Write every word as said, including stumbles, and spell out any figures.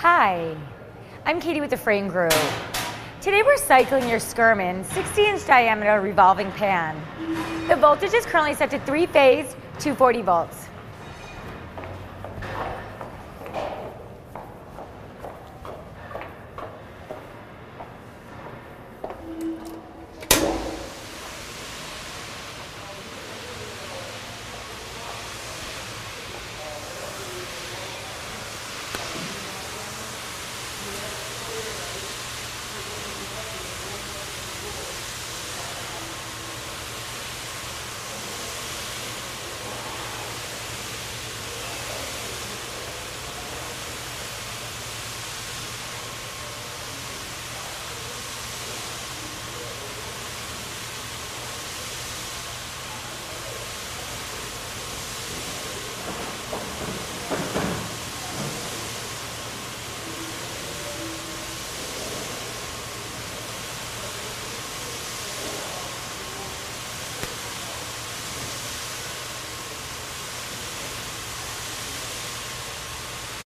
Hi, I'm Katie with the Frain Group. Today we're cycling your Skerman sixty inch diameter revolving pan. The voltage is currently set to three phase, two forty volts.